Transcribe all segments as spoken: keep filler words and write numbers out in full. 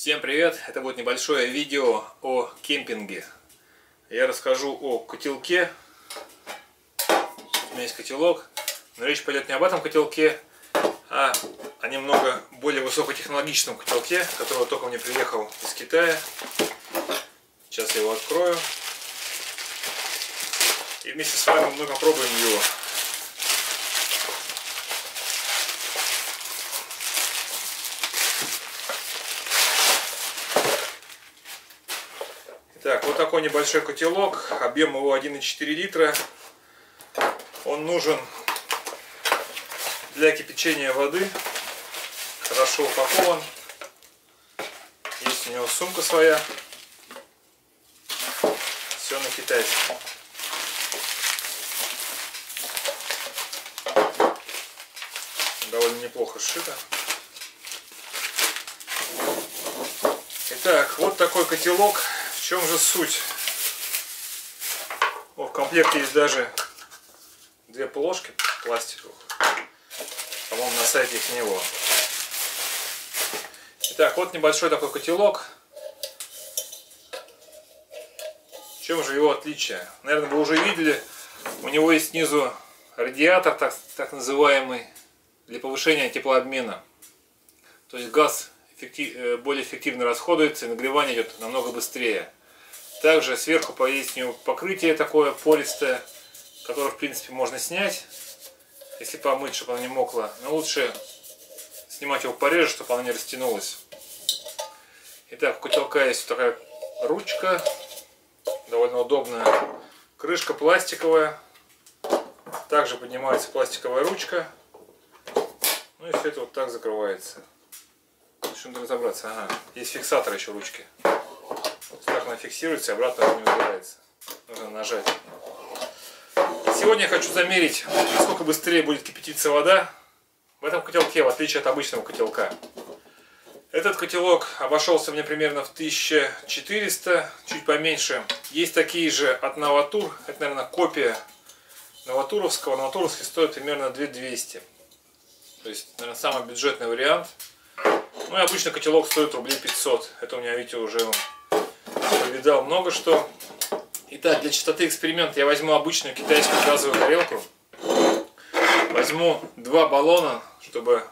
Всем привет! Это будет небольшое видео о кемпинге. Я расскажу о котелке. У меня есть котелок, но речь пойдет не об этом котелке, а о немного более высокотехнологичном котелке, который только мне приехал из Китая. Сейчас я его открою. И вместе с вами много пробуем его. Так, вот такой небольшой котелок, объем его один и четыре литра. Он нужен для кипячения воды, хорошо упакован. Есть у него сумка своя, все на китайском. Довольно неплохо сшито. Итак, вот такой котелок. В чем же суть? О, в комплекте есть даже две плошки пластиковых. По-моему, на сайте их не было. Итак, вот небольшой такой котелок. В чем же его отличие? Наверное, вы уже видели. У него есть снизу радиатор, так, так называемый, для повышения теплообмена. То есть газ эффектив, более эффективно расходуется, и нагревание идет намного быстрее. Также сверху есть у него покрытие такое пористое, которое в принципе можно снять, если помыть, чтобы оно не мокло. Но лучше снимать его пореже, чтобы оно не растянулось. Итак, у котелка есть вот такая ручка, довольно удобная. Крышка пластиковая. Также поднимается пластиковая ручка. Ну и все это вот так закрывается. Надо разобраться. Ага. Есть фиксатор еще ручки. Вот так она фиксируется и обратно не убирается. Нужно нажать. Сегодня я хочу замерить, насколько быстрее будет кипятиться вода в этом котелке, в отличие от обычного котелка. Этот котелок обошелся мне примерно в тысячу четыреста, чуть поменьше. Есть такие же от Novatour. Это, наверное, копия новатуровского. Новатуровский стоит примерно две тысячи двести. То есть, наверное, самый бюджетный вариант. Ну и обычно котелок стоит рублей пятьсот. Это у меня, видите, уже повидал много что. Итак, для чистоты эксперимента я возьму обычную китайскую газовую тарелку. Возьму два баллона, чтобы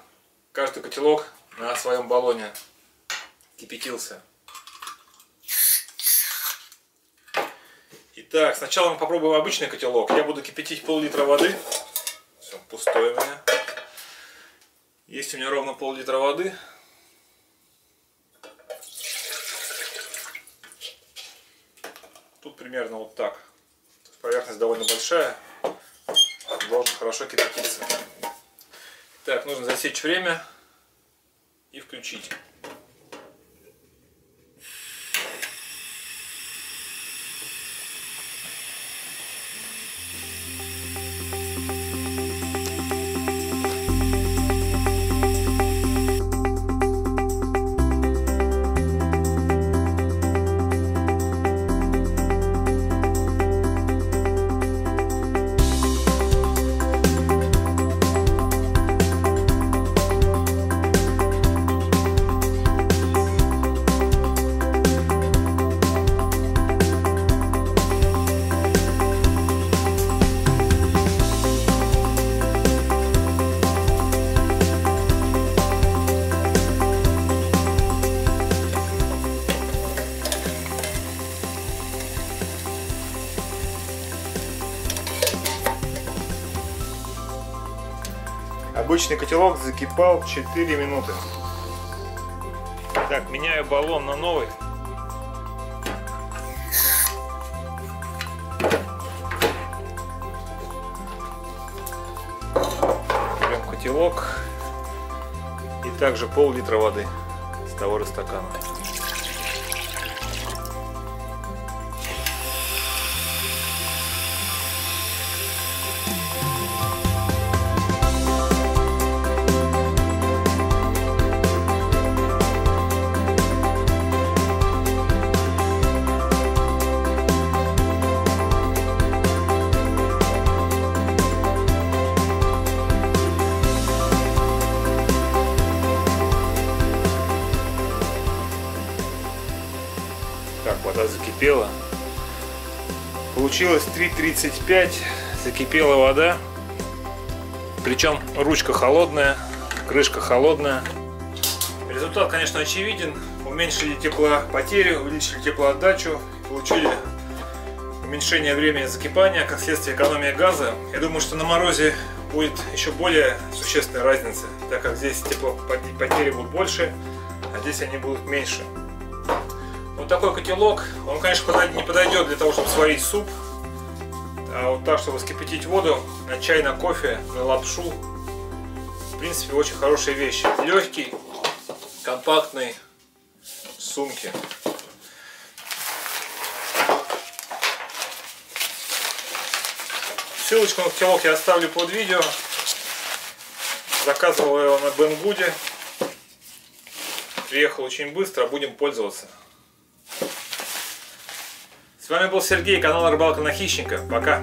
каждый котелок на своем баллоне кипятился. Итак, сначала мы попробуем обычный котелок. Я буду кипятить пол-литра воды. Все, пустой у меня. Есть у меня ровно пол-литра воды. Тут примерно вот так. Поверхность довольно большая. Должен хорошо кипятиться. Так, нужно засечь время и включить. Обычный котелок закипал четыре минуты. Так, меняю баллон на новый. Берем котелок и также пол-литра воды с того же стакана. Получилось три тридцать пять, закипела вода. Причем ручка холодная, крышка холодная. Результат, конечно, очевиден. Уменьшили теплопотери, увеличили теплоотдачу, получили уменьшение времени закипания, как следствие экономия газа. Я думаю, что на морозе будет еще более существенная разница, так как здесь теплопотери будут больше, а здесь они будут меньше. Вот такой котелок, он, конечно, не подойдет для того, чтобы сварить суп, а вот так, чтобы вскипятить воду на чай, на кофе, на лапшу, в принципе, очень хорошая вещь. Легкий, компактный, сумки. Ссылочку на котелок я оставлю под видео. Заказывал его на Бен Гуде. Приехал очень быстро, будем пользоваться. С вами был Сергей, канал Рыбалка на хищника. Пока!